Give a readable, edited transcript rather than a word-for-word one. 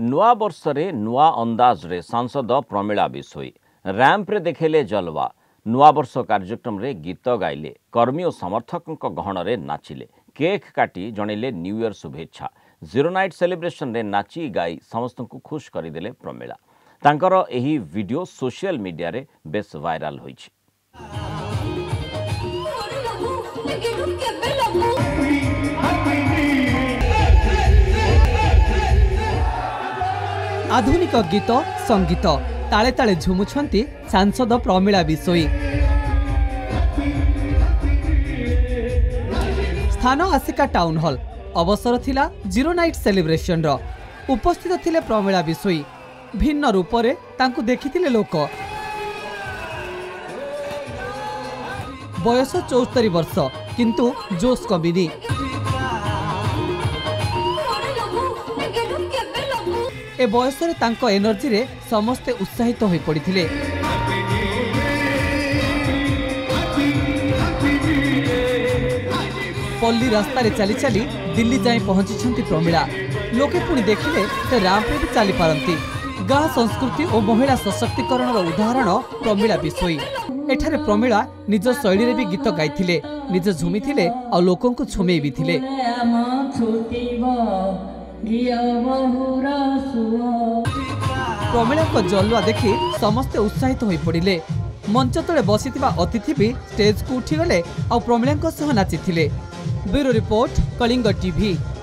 नुआ बर्षरे नुआ अंदाज रे सांसद प्रमिला बिशोई रैंप्रे देखेले जलवा नुआ बर्ष कार्यक्रम रे गीत गाइले कर्मी और समर्थक गहन रे नाचिले केक काटी जणेले न्यू ईयर शुभेच्छा जीरो नाइट सेलिब्रेशन रे नाची गाई समस्त को खुश करदेले प्रमिला। तांकर एही वीडियो सोशल मीडिया रे बेस वायरल होई छी। आधुनिक गीत संगीत ताले ताले झुमुछंती सांसद प्रमिला बिशोई। स्थान आसिका टाउन हॉल अवसर थिला जीरो नाइट सेलिब्रेशन रो। उपस्थित थिले प्रमिला बिशोई। भिन्न रूपरे तांकु देखिथिले लोक। बयस 74 वर्ष किंतु जोश कमिनी। ए बयसरे तांको एनर्जी रे समस्ते उत्साहित होई पड़िथिले। पल्ली रास्ता रे चली चली दिल्ली जाई पहुंची प्रमिला। लोके पुणी देखिले से रामपुर भी चली पारंती। गाँ संस्कृति और महिला सशक्तिकरण उदाहरण प्रमिला बिशोई। एठारे प्रमिला निज शैली रे भी गीत गाइथिले, निज झुमी थिले और लोकों को छुमेई भी थिले। प्रमिला को जलवा देखि समस्ते उत्साहित होई पड़िले। मंच तले बसिथिबा अतिथि भी स्टेज को उठिगले और प्रमिला को सह नाचिथिले। Bureau report Kalinga TV.